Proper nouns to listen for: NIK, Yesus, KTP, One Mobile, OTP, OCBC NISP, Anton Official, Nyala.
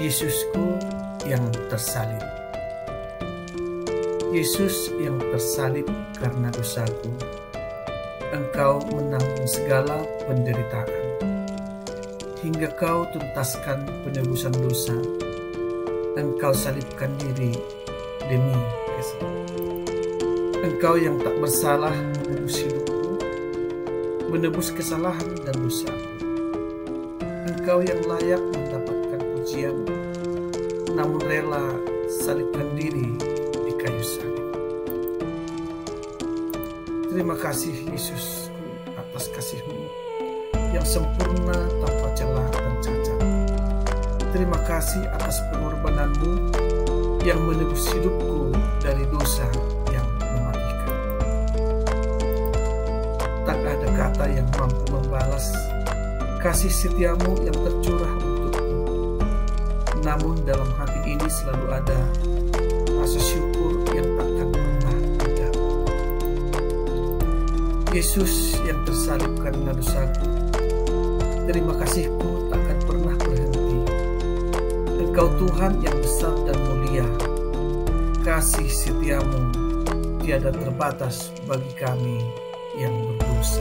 Yesusku yang tersalib. Yesus yang tersalib karena dosaku, Engkau menanggung segala penderitaan, hingga Kau tuntaskan penebusan dosa. Engkau salibkan diri demi kesalahan. Engkau yang tak bersalah menebus hidupku, menebus kesalahan dan dosaku. Engkau yang layak mendapatkan pujian, namun rela salibkan diri di kayu salib. Terima kasih Yesusku atas kasih-Mu yang sempurna tanpa celah dan cacat. Terima kasih atas pengorbanan-Mu yang menebus hidupku dari dosa yang mematikan. Tak ada kata yang mampu membalas kasih setiamu yang tercurah untukku. Namun dalam hati ini selalu ada rasa syukur yang takkan pernah ada. Yesus yang tersalib karena dosaku, terima kasihku takkan pernah berhenti. Engkau Tuhan yang besar dan mulia, kasih setiamu tiada terbatas bagi kami yang berdosa.